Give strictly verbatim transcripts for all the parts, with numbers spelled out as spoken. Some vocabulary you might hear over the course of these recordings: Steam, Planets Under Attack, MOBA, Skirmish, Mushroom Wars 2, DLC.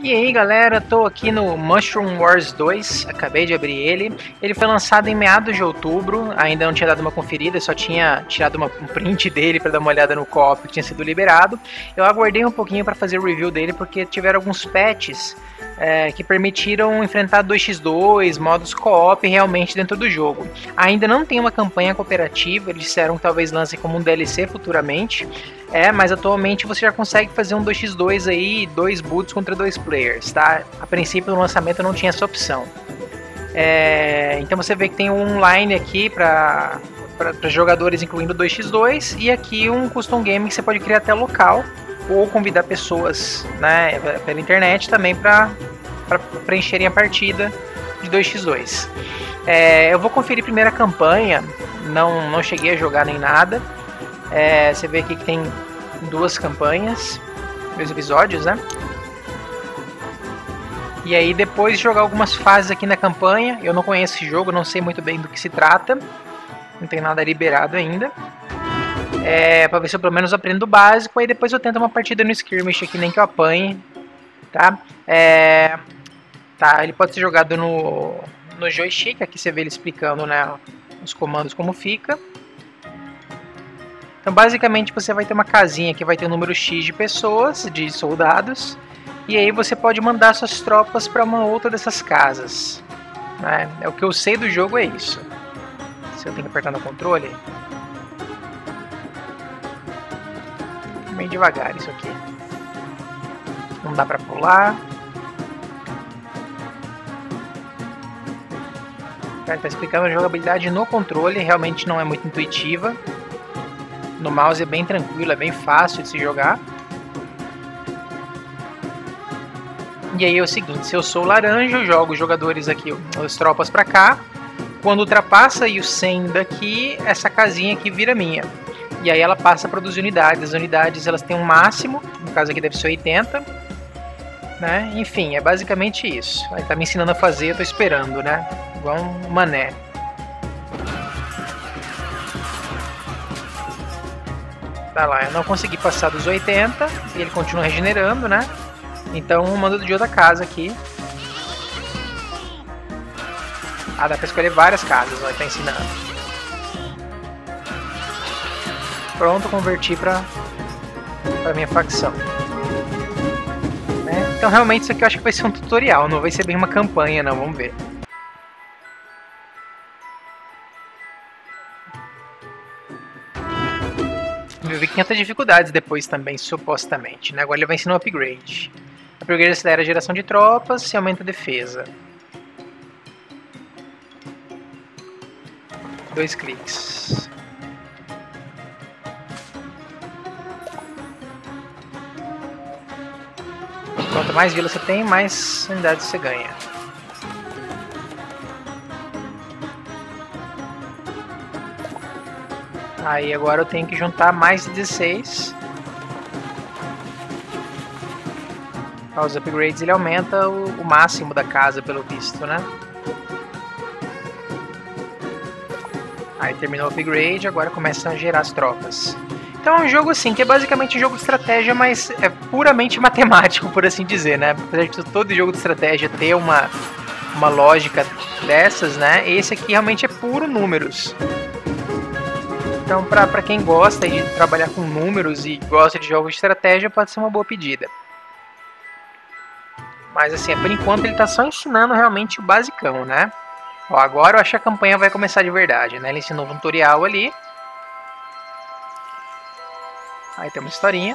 E aí galera, tô aqui no Mushroom Wars dois, acabei de abrir ele. Ele foi lançado em meados de outubro, ainda não tinha dado uma conferida, só tinha tirado uma, um print dele pra dar uma olhada no co-op que tinha sido liberado. Eu aguardei um pouquinho pra fazer o review dele porque tiveram alguns patches é, que permitiram enfrentar dois contra dois, modos co-op realmente dentro do jogo. Ainda não tem uma campanha cooperativa, eles disseram que talvez lance como um D L C futuramente. É, mas atualmente você já consegue fazer um dois contra dois aí, dois boots contra dois players, tá? A princípio no lançamento não tinha essa opção. É, então você vê que tem um online aqui para jogadores incluindo dois contra dois e aqui um custom game que você pode criar até local ou convidar pessoas, né, pela internet também para preencherem a partida de dois contra dois. É, eu vou conferir primeiro a campanha, não, não cheguei a jogar nem nada. É, você vê aqui que tem duas campanhas, dois episódios, né? E aí depois de jogar algumas fases aqui na campanha, eu não conheço esse jogo, não sei muito bem do que se trata, não tem nada liberado ainda. É, pra ver se eu pelo menos aprendo o básico, aí depois eu tento uma partida no skirmish aqui, nem que eu apanhe, tá? É, tá, ele pode ser jogado no, no joystick, aqui você vê ele explicando, né, os comandos como fica. Então basicamente você vai ter uma casinha que vai ter um número X de pessoas, de soldados, e aí você pode mandar suas tropas para uma outra dessas casas, né? É o que eu sei do jogo, é isso. Se eu tenho que apertar no controle, bem devagar isso aqui. Não dá para pular. Cara, tá explicando a jogabilidade no controle, realmente não é muito intuitiva. No mouse é bem tranquilo, é bem fácil de se jogar. E aí é o seguinte, se eu sou laranja, eu jogo os jogadores aqui, as tropas pra cá. Quando ultrapassa aí o cem daqui, essa casinha aqui vira minha. E aí ela passa a produzir unidades. As unidades elas têm um máximo, no caso aqui deve ser oitenta. Né? Enfim, é basicamente isso. Aí tá me ensinando a fazer, eu tô esperando, né? Igual um mané. Tá lá, eu não consegui passar dos oitenta e ele continua regenerando, né? Então mando de outra casa aqui. Ah, dá pra escolher várias casas, ó, tá ensinando. Pronto, converti pra, pra minha facção. Né? Então realmente isso aqui eu acho que vai ser um tutorial, não vai ser bem uma campanha não, vamos ver. Eu vi que tem outras dificuldades depois também, supostamente, né? Agora ele vai ensinar um upgrade. O upgrade acelera a geração de tropas e aumenta a defesa. Dois cliques. Quanto mais vila você tem, mais unidades você ganha. Aí agora eu tenho que juntar mais dezesseis. Os upgrades ele aumenta o, o máximo da casa, pelo visto, né? Aí terminou o upgrade, agora começa a gerar as tropas. Então é um jogo assim, que é basicamente um jogo de estratégia, mas é puramente matemático, por assim dizer, né? Apesar de todo jogo de estratégia ter uma, uma lógica dessas, né? Esse aqui realmente é puro números. Então, para quem gosta de trabalhar com números e gosta de jogos de estratégia, pode ser uma boa pedida. Mas assim, por enquanto ele está só ensinando realmente o basicão, né? Ó, agora eu acho que a campanha vai começar de verdade, né? Ele ensinou um tutorial ali. Aí tem uma historinha.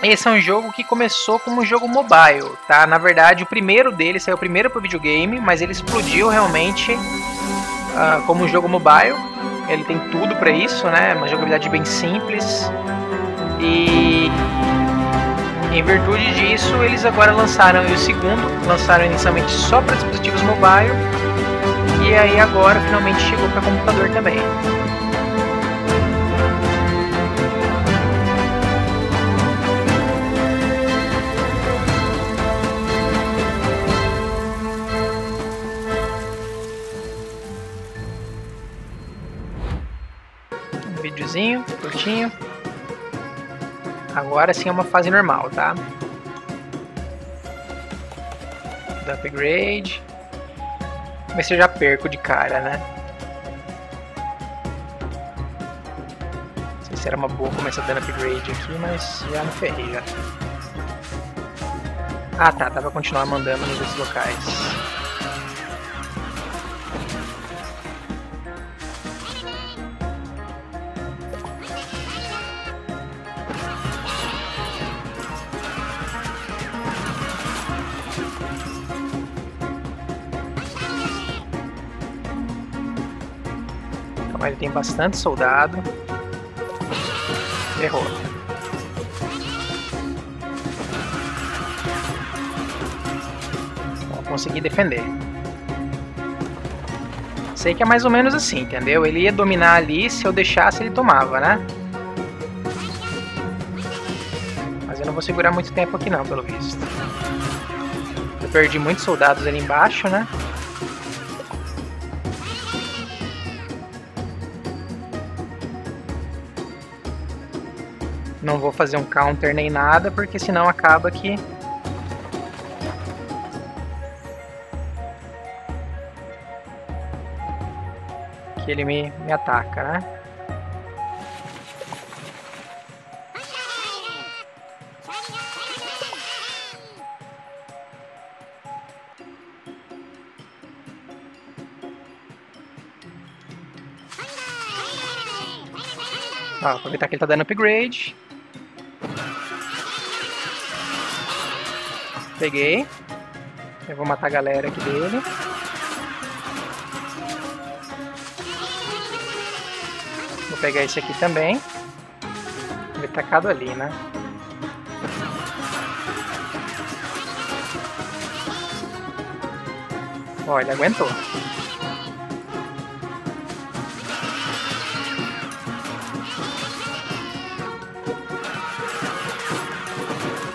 Esse é um jogo que começou como um jogo mobile, tá? Na verdade, o primeiro dele saiu primeiro para o videogame, mas ele explodiu realmente uh, como um jogo mobile. Ele tem tudo para isso, né? Uma jogabilidade bem simples. E em virtude disso, eles agora lançaram o segundo, lançaram inicialmente só para dispositivos mobile. E aí agora finalmente chegou para computador também. Agora sim é uma fase normal, tá? Do upgrade. Mas eu já perco de cara, né? Não sei se era uma boa começar dando upgrade aqui, mas já me ferrei já. Ah tá, dá pra continuar mandando nos outros locais. Mas ele tem bastante soldado. Errou. Bom, consegui defender. Sei que é mais ou menos assim, entendeu? Ele ia dominar ali, se eu deixasse ele tomava, né? Mas eu não vou segurar muito tempo aqui não, pelo visto. Eu perdi muitos soldados ali embaixo, né? Não vou fazer um counter nem nada, porque senão acaba que... que ele me, me ataca, né? Ó, aproveitar que ele tá dando upgrade. Peguei. Eu vou matar a galera aqui dele. Vou pegar esse aqui também. Ele é tacado ali, né? Ó, ele aguentou.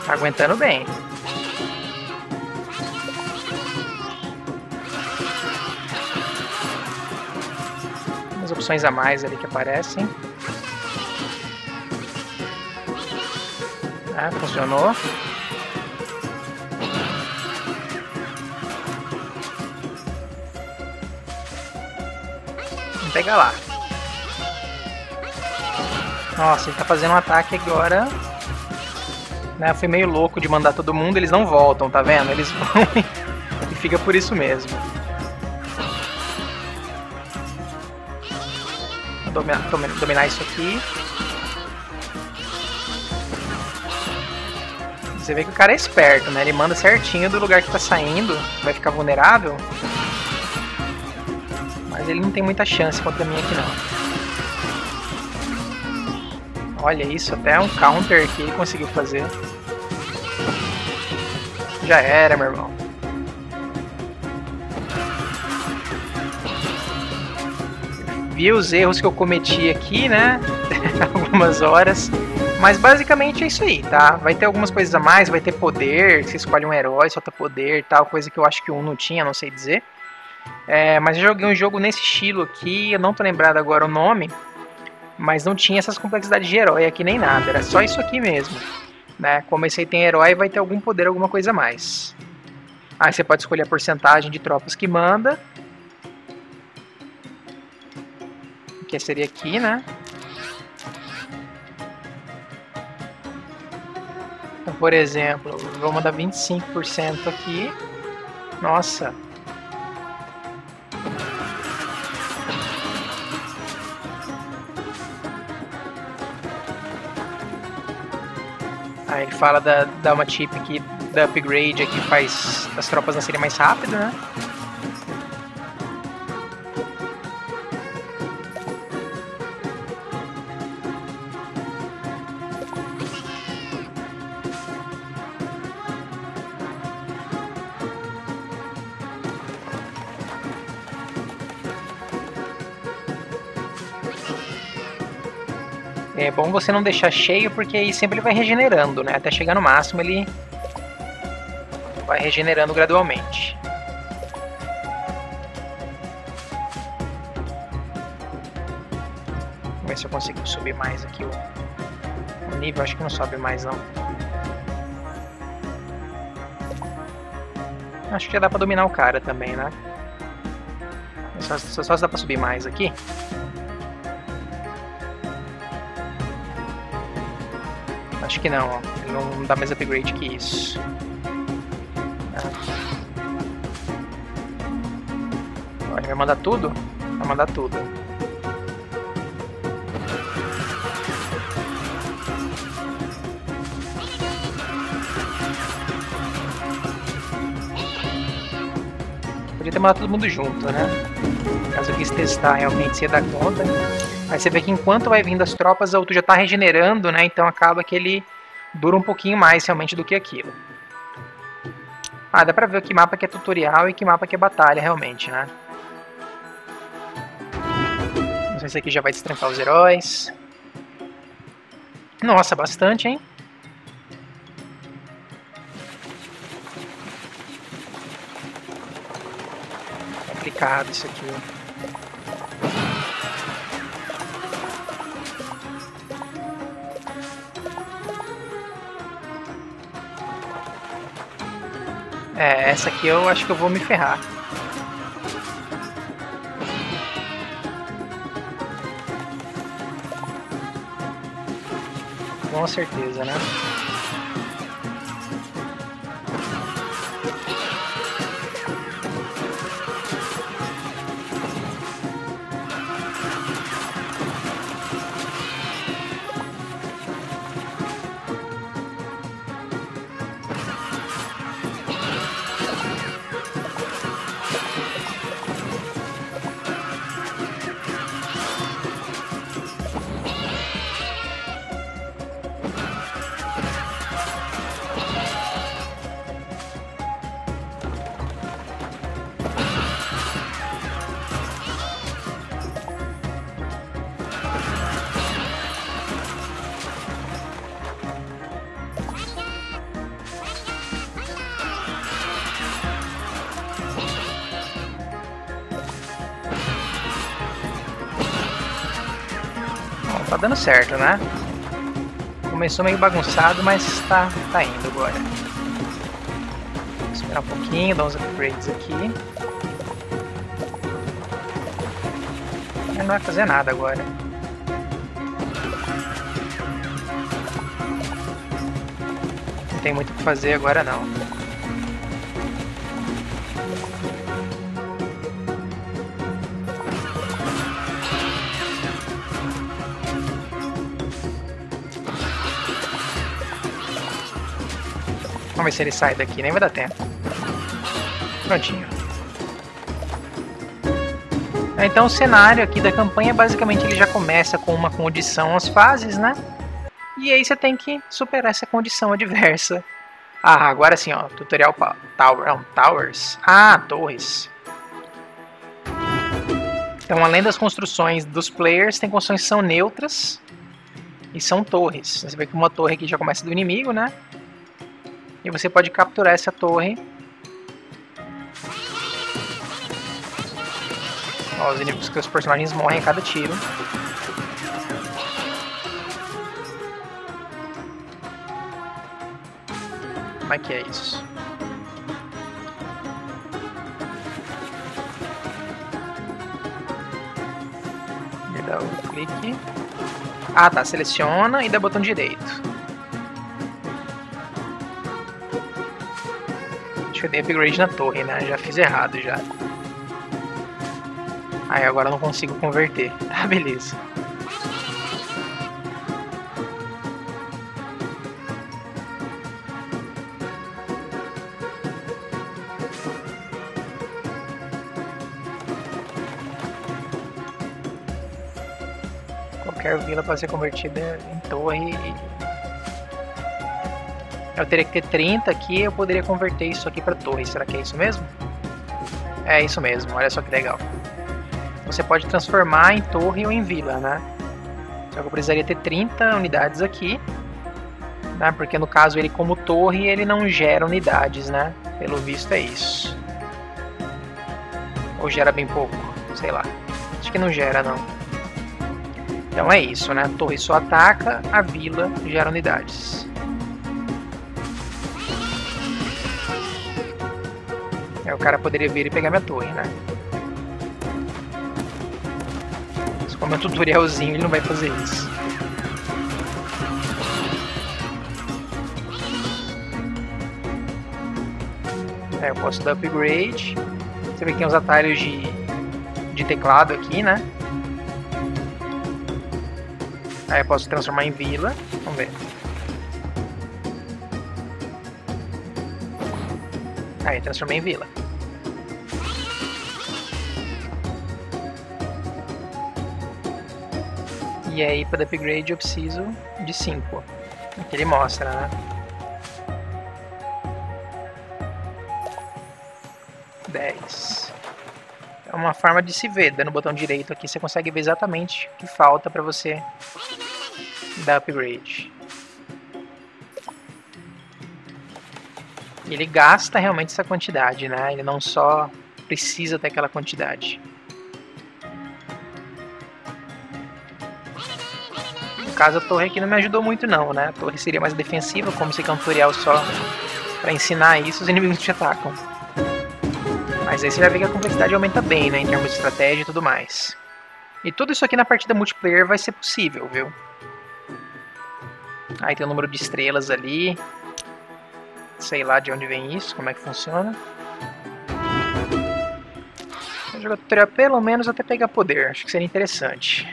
Tá aguentando bem. Opções a mais ali que aparecem. Ah, funcionou. Pega lá. Nossa, ele tá fazendo um ataque agora. Né, eu fui meio louco de mandar todo mundo, eles não voltam, tá vendo? Eles vão e fica por isso mesmo. Dominar, dominar isso aqui. Você vê que o cara é esperto, né? Ele manda certinho do lugar que tá saindo. Vai ficar vulnerável. Mas ele não tem muita chance contra mim aqui, não. Olha isso, até um counter que ele conseguiu fazer. Já era, meu irmão. Vi os erros que eu cometi aqui, né, algumas horas, mas basicamente é isso aí, tá? Vai ter algumas coisas a mais, vai ter poder, você escolhe um herói, solta poder e tal, coisa que eu acho que um não tinha, não sei dizer. É, mas eu joguei um jogo nesse estilo aqui, eu não tô lembrado agora o nome, mas não tinha essas complexidades de herói aqui nem nada, era só isso aqui mesmo. Né? Como esse aí tem herói, vai ter algum poder, alguma coisa a mais. Aí você pode escolher a porcentagem de tropas que manda, que seria aqui, né? Então, por exemplo, vou mandar vinte e cinco por cento aqui. Nossa! Aí ele fala da, da uma chip que da upgrade aqui faz as tropas nascerem mais rápido, né? É bom você não deixar cheio, porque aí sempre ele vai regenerando, né? Até chegar no máximo ele vai regenerando gradualmente. Vamos ver se eu consigo subir mais aqui o nível, acho que não sobe mais não. Acho que já dá pra dominar o cara também, né? Só, só, só dá pra subir mais aqui. Acho que não, ó. Ele não dá mais upgrade que isso. Ó, ele vai mandar tudo? Vai mandar tudo. Podia ter mandado todo mundo junto, né? Caso eu quis testar realmente se ia dar conta. Aí você vê que enquanto vai vindo as tropas, o outro já está regenerando, né? Então acaba que ele dura um pouquinho mais realmente do que aquilo. Ah, dá pra ver que mapa que é tutorial e que mapa que é batalha realmente, né? Não sei se aqui já vai destrancar os heróis. Nossa, bastante, hein? Complicado isso aqui. É, essa aqui eu acho que eu vou me ferrar. Com certeza, né? Tá dando certo, né? Começou meio bagunçado, mas tá, tá indo agora. Vou esperar um pouquinho, dar uns upgrades aqui. Ele não vai fazer nada agora. Não tem muito o que fazer agora não. Vamos ver se ele sai daqui, nem vai dar tempo. Prontinho. Então o cenário aqui da campanha, basicamente ele já começa com uma condição às fases, né? E aí você tem que superar essa condição adversa. Ah, agora sim, ó, tutorial tower, não, towers. Ah, torres. Então além das construções dos players, tem construções que são neutras e são torres. Você vê que uma torre aqui já começa do inimigo, né? E você pode capturar essa torre. Ó, os inimigos que os personagens morrem a cada tiro. Como é que é isso? E dá o clique. Ah tá, seleciona e dá botão direito. Eu dei upgrade na torre, né? Já fiz errado já. Aí agora eu não consigo converter. Ah, beleza. Qualquer vila pode ser convertida em torre e... Eu teria que ter trinta aqui, eu poderia converter isso aqui para torre. Será que é isso mesmo? É isso mesmo, olha só que legal. Você pode transformar em torre ou em vila, né? Só que eu precisaria ter trinta unidades aqui, né? Porque no caso ele como torre, ele não gera unidades, né? Pelo visto é isso. Ou gera bem pouco, sei lá. Acho que não gera não. Então é isso, né? A torre só ataca, a vila gera unidades. Aí o cara poderia vir e pegar minha torre, né? Mas como é um tutorialzinho, ele não vai fazer isso. Aí eu posso dar upgrade. Você vê que tem uns atalhos de, de teclado aqui, né? Aí eu posso transformar em vila. Vamos ver. Aí transformei em vila. E aí para upgrade eu preciso de cinco. Que ele mostra, né? dez. É uma forma de se ver. Dando o botão direito aqui você consegue ver exatamente o que falta para você dar upgrade. Ele gasta realmente essa quantidade, né? Ele não só precisa daquela quantidade. No caso, a torre aqui não me ajudou muito não, né? A torre seria mais defensiva, como se é um tutorial só para ensinar isso, os inimigos te atacam. Mas aí você vai ver que a complexidade aumenta bem, né? Em termos de estratégia e tudo mais. E tudo isso aqui na partida multiplayer vai ser possível, viu? Aí tem o número de estrelas ali. Sei lá de onde vem isso, como é que funciona. Vou jogar tutorial pelo menos até pegar poder, acho que seria interessante.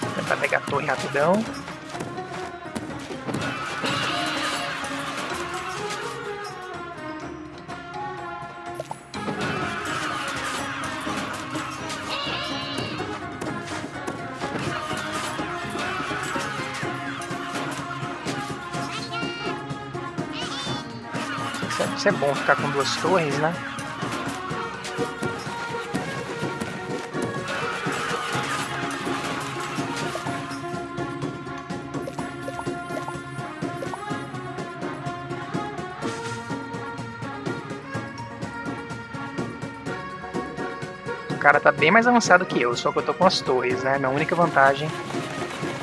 Vou tentar pegar a torre rapidão. É bom ficar com duas torres, né? O cara tá bem mais avançado que eu, só que eu tô com as torres, né? Minha única vantagem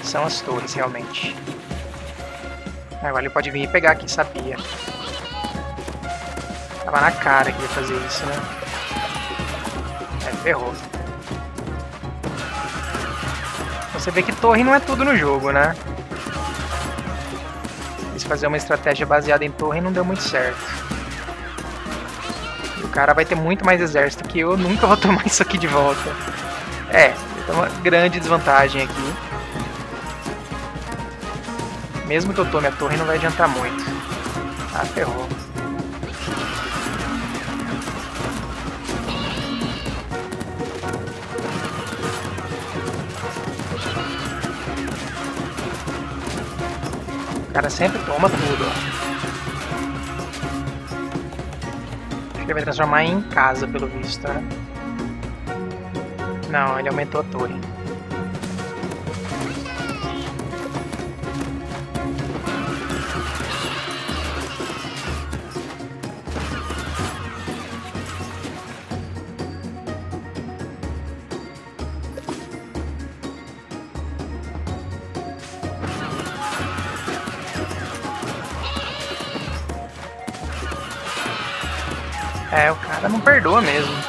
são as torres, realmente. Agora ele pode vir e pegar aqui, sabia? Tava na cara que ia fazer isso, né? É, ferrou. Você vê que torre não é tudo no jogo, né? Quis fazer uma estratégia baseada em torre e não deu muito certo. O cara vai ter muito mais exército que eu, eu nunca vou tomar isso aqui de volta. É, então é uma grande desvantagem aqui. Mesmo que eu tome a torre, não vai adiantar muito. Ah, ferrou. O cara sempre toma tudo, ó. Acho que ele vai transformar em casa, pelo visto, né? Não, ele aumentou a torre. É, o cara não perdoa mesmo.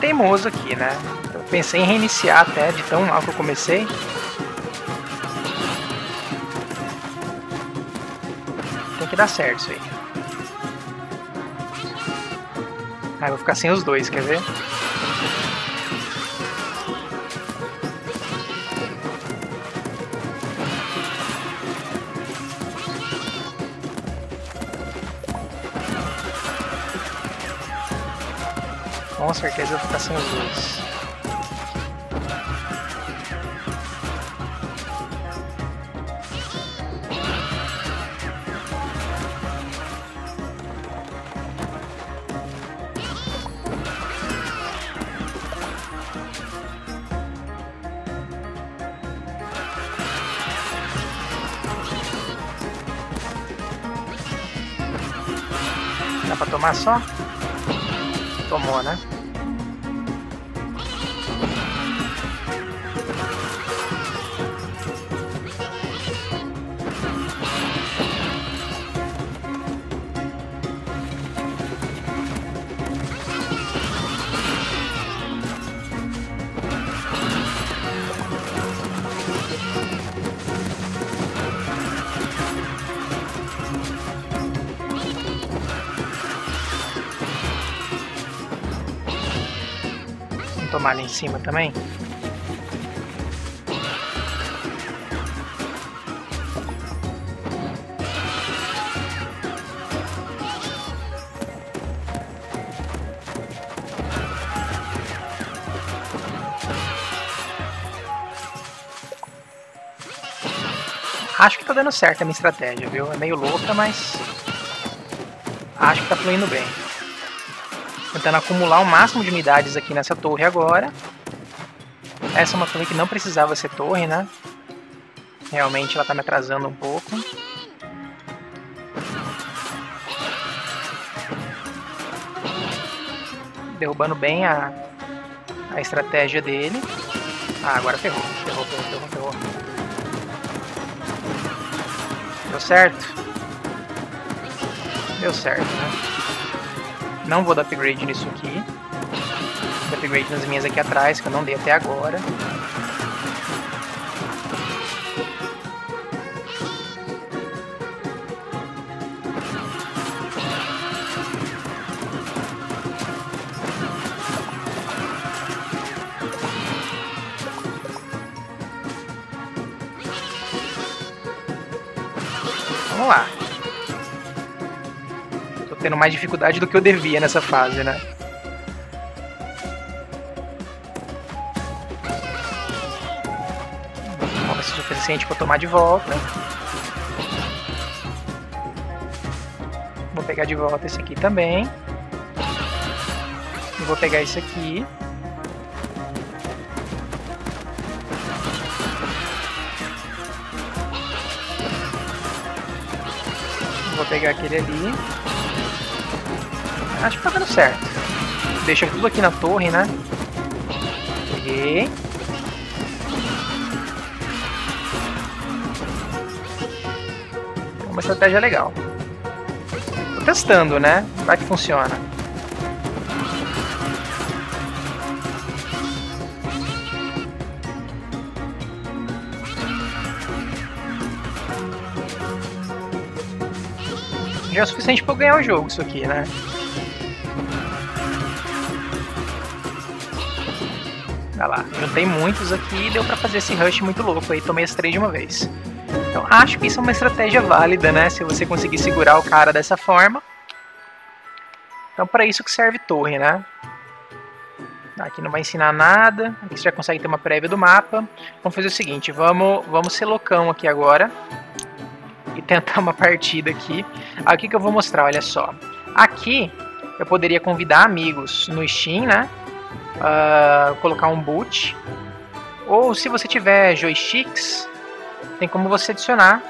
Teimoso aqui, né? Eu pensei em reiniciar até de tão mal que eu comecei. Tem que que dá certo isso aí. Ah, eu vou ficar sem os dois, quer ver? Com certeza eu vou ficar sem os dois. Dá pra tomar só? Tomou, né? Tomar ali em cima também. Acho que tá dando certo a minha estratégia, viu? É meio louca, mas acho que tá fluindo bem. Tentando acumular o máximo de unidades aqui nessa torre agora. Essa é uma torre que não precisava ser torre, né? Realmente ela tá me atrasando um pouco. Derrubando bem a, a estratégia dele. Ah, agora ferrou. Ferrou, ferrou, ferrou, ferrou. Deu certo? Deu certo, né? Não vou dar upgrade nisso aqui. Vou upgrade nas minhas aqui atrás, que eu não dei até agora. Vamos lá. Tendo mais dificuldade do que eu devia nessa fase, né? Bom, isso é suficiente para tomar de volta. Vou pegar de volta esse aqui também. E vou pegar esse aqui. Vou pegar aquele ali. Acho que tá dando certo. Deixa tudo aqui na torre, né? Peguei. Uma estratégia legal. Tô testando, né? Vai que funciona. Já é o suficiente pra eu ganhar o jogo isso aqui, né? Olha lá, juntei muitos aqui e deu pra fazer esse rush muito louco aí, tomei as três de uma vez. Então acho que isso é uma estratégia válida, né, se você conseguir segurar o cara dessa forma. Então pra isso que serve torre, né. Aqui não vai ensinar nada, aqui você já consegue ter uma prévia do mapa. Vamos fazer o seguinte, vamos, vamos ser loucão aqui agora. E tentar uma partida aqui. Aqui que eu vou mostrar, olha só. Aqui eu poderia convidar amigos no Steam, né. Uh, colocar um boot, ou se você tiver joysticks, tem como você adicionar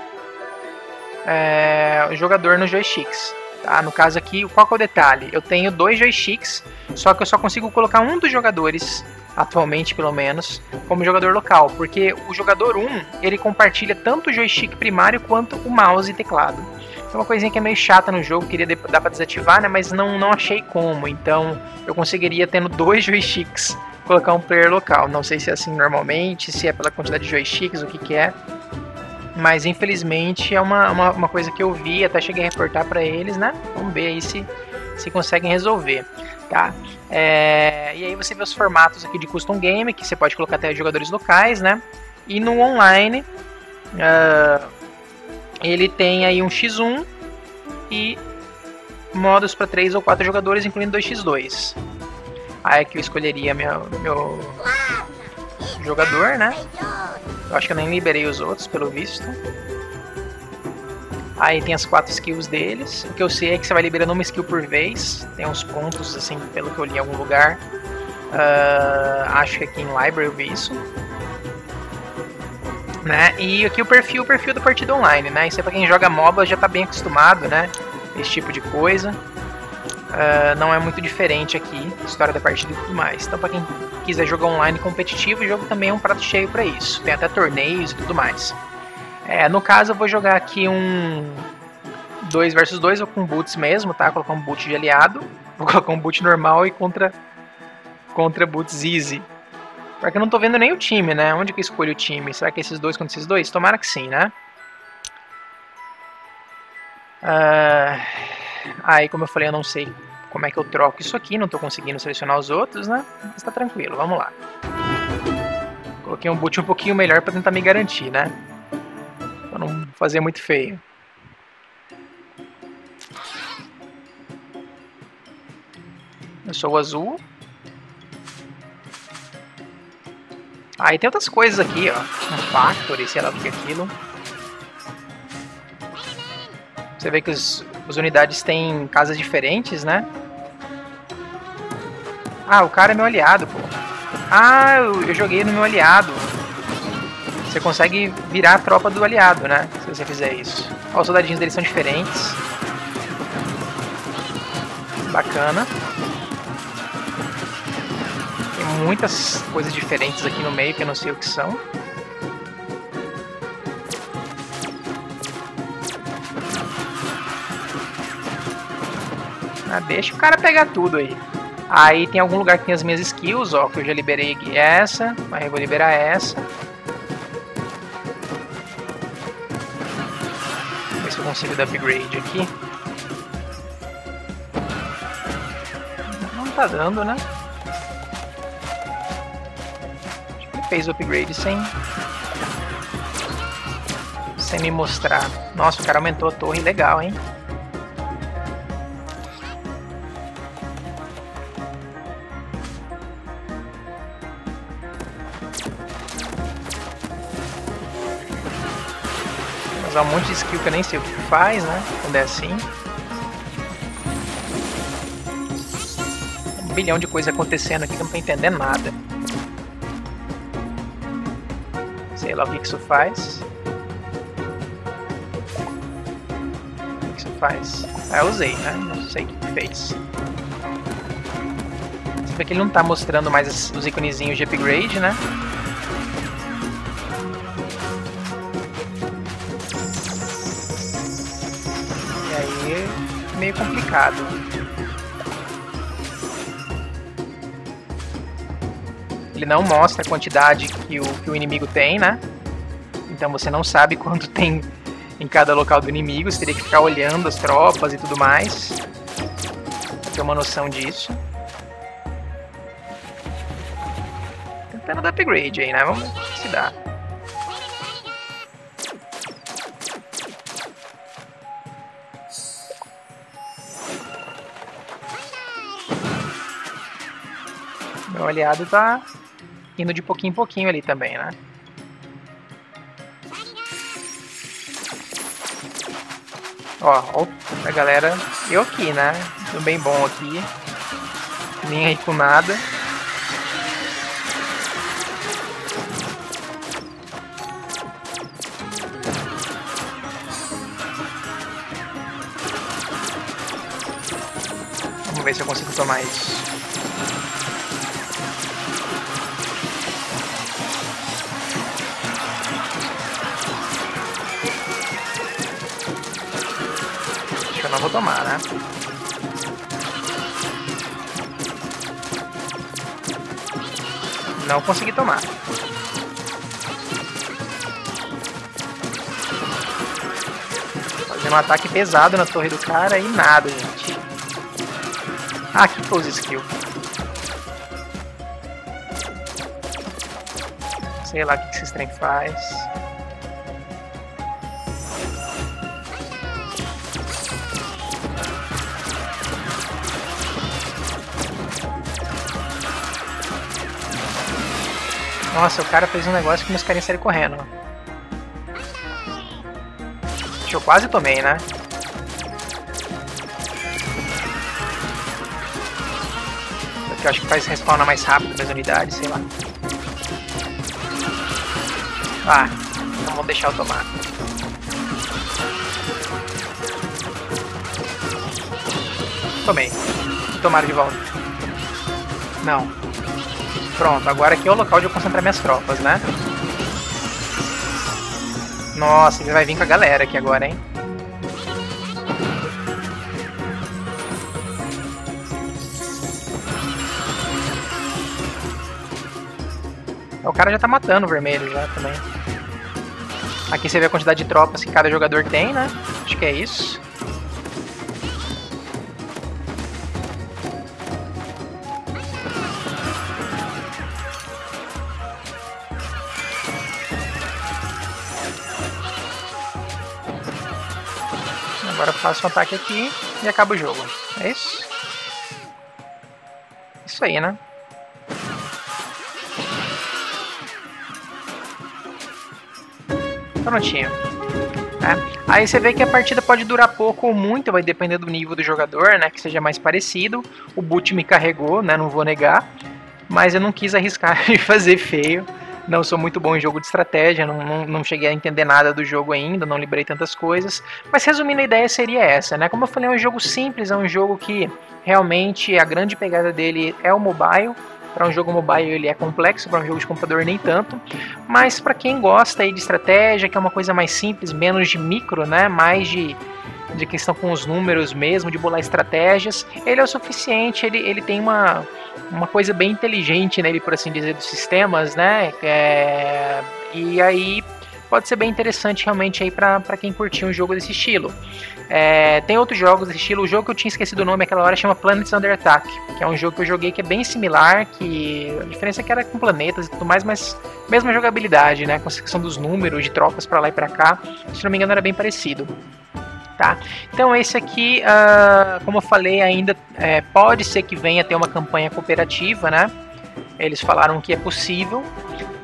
é, o jogador nos joysticks, tá? No caso aqui, qual que é o detalhe? Eu tenho dois joysticks, só que eu só consigo colocar um dos jogadores, atualmente pelo menos, como jogador local, porque o jogador um, ele compartilha tanto o joystick primário quanto o mouse e teclado. É uma coisinha que é meio chata no jogo, queria dar pra desativar, né? Mas não, não achei como, então eu conseguiria, tendo dois joysticks, colocar um player local. Não sei se é assim normalmente, se é pela quantidade de joysticks, o que que é. Mas infelizmente é uma, uma, uma coisa que eu vi, até cheguei a reportar para eles, né? Vamos ver aí se, se conseguem resolver, tá? É, e aí você vê os formatos aqui de custom game, que você pode colocar até jogadores locais, né? E no online, uh, ele tem aí um xis um e modos para três ou quatro jogadores, incluindo dois contra dois. Aí é que eu escolheria meu, meu jogador, né? Eu acho que eu nem liberei os outros, pelo visto. Aí tem as quatro skills deles. O que eu sei é que você vai liberando uma skill por vez. Tem uns pontos, assim, pelo que eu li em algum lugar. Uh, acho que aqui em Library eu vi isso. Né? E aqui o perfil, o perfil da partida online, né? Isso é pra quem joga MOBA, já tá bem acostumado, né? Esse tipo de coisa. Uh, não é muito diferente aqui, história da partida e tudo mais. Então pra quem quiser jogar online competitivo, o jogo também é um prato cheio pra isso. Tem até torneios e tudo mais. É, no caso eu vou jogar aqui um dois versus dois, ou com boots mesmo, tá? Vou colocar um boot de aliado, vou colocar um boot normal e contra, contra boots easy. Porque eu não tô vendo nem o time, né? Onde que eu escolho o time? Será que esses dois contra esses dois? Tomara que sim, né? Uh... Aí, como eu falei, eu não sei como é que eu troco isso aqui, não tô conseguindo selecionar os outros, né? Mas tá tranquilo, vamos lá. Coloquei um boot um pouquinho melhor pra tentar me garantir, né? Pra não fazer muito feio. Eu sou o azul. Aí tem outras coisas aqui, ó. Um factory, sei lá o que é aquilo. Você vê que os, as unidades têm casas diferentes, né? Ah, o cara é meu aliado, pô. Ah, eu, eu joguei no meu aliado. Você consegue virar a tropa do aliado, né? Se você fizer isso. Ó, os soldadinhos deles são diferentes. Bacana. Muitas coisas diferentes aqui no meio que eu não sei o que são. Ah, deixa o cara pegar tudo aí. Aí tem algum lugar que tem as minhas skills, ó, que eu já liberei aqui essa, mas eu vou liberar essa. Ver se eu consigo dar upgrade aqui. Não tá dando, né? Fez o upgrade sem sem me mostrar. Nossa, o cara aumentou a torre, legal, hein? Vou usar um monte de skill que eu nem sei o que faz, né? Quando é assim. Um bilhão de coisas acontecendo aqui que eu não tô entendendo nada. Sei lá o que isso faz. O que isso faz? Ah, eu usei, né? Não sei o que fez. Você vê que ele não tá mostrando mais os iconezinhos de upgrade, né? E aí é meio complicado. Ele não mostra a quantidade que o, que o inimigo tem, né? Então você não sabe quanto tem em cada local do inimigo. Você teria que ficar olhando as tropas e tudo mais. Pra ter uma noção disso. Tentando dar upgrade aí, né? Vamos ver se dá. Meu aliado tá... indo de pouquinho em pouquinho ali também, né? Ó, ó a galera... eu aqui, né? Tô bem bom aqui. Nem aí com nada. Vamos ver se eu consigo tomar isso. Vou tomar, né? Não consegui tomar. um ataque pesado na torre do cara e nada, gente. Ah, aqui foi os skills. Sei lá o que que esses trem faz. Nossa, o cara fez um negócio que meus carinhas saíram correndo. Eu quase tomei, né? Eu acho que faz respawnar mais rápido das unidades, sei lá. Ah, não vou deixar eu tomar. Tomei. Tomaram de volta. Não. Pronto, agora aqui é o local onde eu concentrar minhas tropas, né? Nossa, ele vai vir com a galera aqui agora, hein? O cara já tá matando o vermelho já também. Aqui você vê a quantidade de tropas que cada jogador tem, né? Acho que é isso. Agora eu faço um ataque aqui e acaba o jogo. É isso? Isso aí, né? Prontinho. É. Aí você vê que a partida pode durar pouco ou muito, vai depender do nível do jogador, né? Que seja mais parecido. O boot me carregou, né? Não vou negar. Mas eu não quis arriscar de fazer feio. Não sou muito bom em jogo de estratégia, não, não, não cheguei a entender nada do jogo ainda, não liberei tantas coisas. Mas resumindo, a ideia seria essa, né? Como eu falei, é um jogo simples, é um jogo que realmente a grande pegada dele é o mobile. Para um jogo mobile ele é complexo, para um jogo de computador nem tanto. Mas para quem gosta aí de estratégia, que é uma coisa mais simples, menos de micro, né? Mais de... de questão com os números mesmo, de bolar estratégias, ele é o suficiente, ele, ele tem uma, uma coisa bem inteligente nele, por assim dizer, dos sistemas, né? É, e aí pode ser bem interessante realmente aí para quem curtir um jogo desse estilo. É, tem outros jogos desse estilo, o jogo que eu tinha esquecido o nome naquela hora chama Planets Under Attack, que é um jogo que eu joguei que é bem similar, que a diferença é que era com planetas e tudo mais, mas mesma jogabilidade, né? Com a questão dos números, de tropas para lá e para cá, se não me engano era bem parecido. Tá? Então esse aqui, uh, como eu falei ainda, é, pode ser que venha ter uma campanha cooperativa, né? Eles falaram que é possível,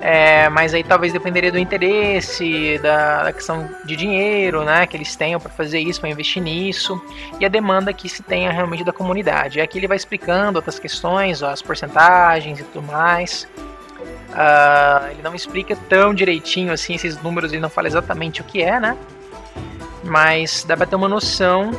é, mas aí talvez dependeria do interesse, da, da questão de dinheiro, né, que eles tenham para fazer isso, para investir nisso, e a demanda que se tenha realmente da comunidade. Aqui ele vai explicando outras questões, ó, as porcentagens e tudo mais. Uh, ele não explica tão direitinho assim esses números, ele não fala exatamente o que é, né? Mas dá pra ter uma noção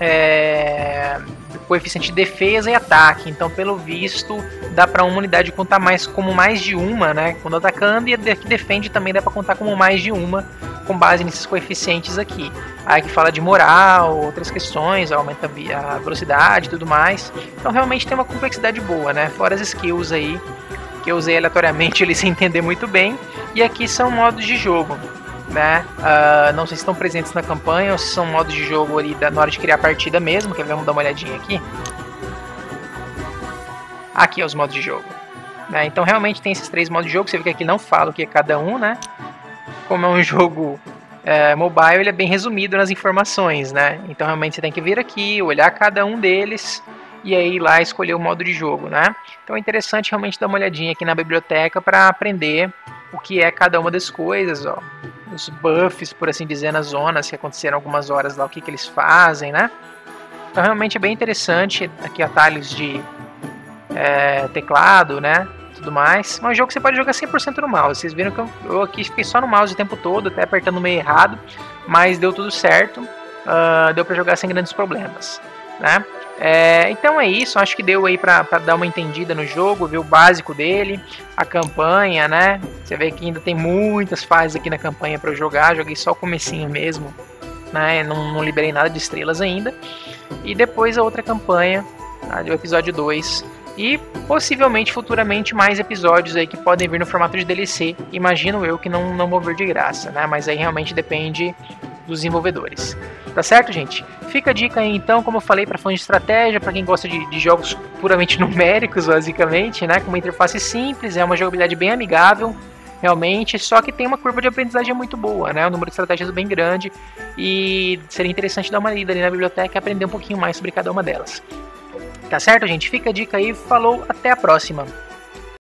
é, do coeficiente de defesa e ataque. Então, pelo visto, dá pra uma unidade contar mais como mais de uma, né? Quando atacando, e a que defende também dá pra contar como mais de uma, com base nesses coeficientes aqui. Aí que fala de moral, outras questões, aumenta a velocidade e tudo mais. Então, realmente tem uma complexidade boa, né? Fora as skills aí, que eu usei aleatoriamente ele sem entender muito bem. E aqui são modos de jogo. Né? Uh, não sei se estão presentes na campanha ou se são modos de jogo ali da, na hora de criar a partida mesmo. Quer ver? Vamos dar uma olhadinha aqui. Aqui é os modos de jogo. Né? Então realmente tem esses três modos de jogo. Você vê que aqui não fala o que é cada um, né? Como é um jogo é, mobile, ele é bem resumido nas informações, né? Então realmente você tem que vir aqui, olhar cada um deles e aí ir lá escolher o modo de jogo, né? Então é interessante realmente dar uma olhadinha aqui na biblioteca para aprender o que é cada uma das coisas, ó. Os buffs, por assim dizer, nas zonas que aconteceram algumas horas lá, o que que eles fazem, né? Então realmente é bem interessante, aqui atalhos de é, teclado, né, tudo mais. Mas é um jogo que você pode jogar cem por cento no mouse, vocês viram que eu, eu aqui fiquei só no mouse o tempo todo, até apertando meio errado, mas deu tudo certo, uh, deu pra jogar sem grandes problemas, né? É, então é isso, acho que deu aí pra, pra dar uma entendida no jogo, ver o básico dele, a campanha, né? Você vê que ainda tem muitas fases aqui na campanha pra eu jogar, joguei só o comecinho mesmo, né? Não, não liberei nada de estrelas ainda. E depois a outra campanha, tá? O episódio dois, e possivelmente futuramente mais episódios aí que podem vir no formato de D L C, imagino eu que não, não vão vir de graça, né? Mas aí realmente depende dos desenvolvedores. Tá certo, gente? Fica a dica aí, então, como eu falei, para fãs de estratégia, para quem gosta de, de jogos puramente numéricos, basicamente, né? Com uma interface simples, é uma jogabilidade bem amigável, realmente, só que tem uma curva de aprendizagem muito boa, né? O número de estratégias é bem grande e seria interessante dar uma lida ali na biblioteca e aprender um pouquinho mais sobre cada uma delas. Tá certo, gente? Fica a dica aí, falou, até a próxima!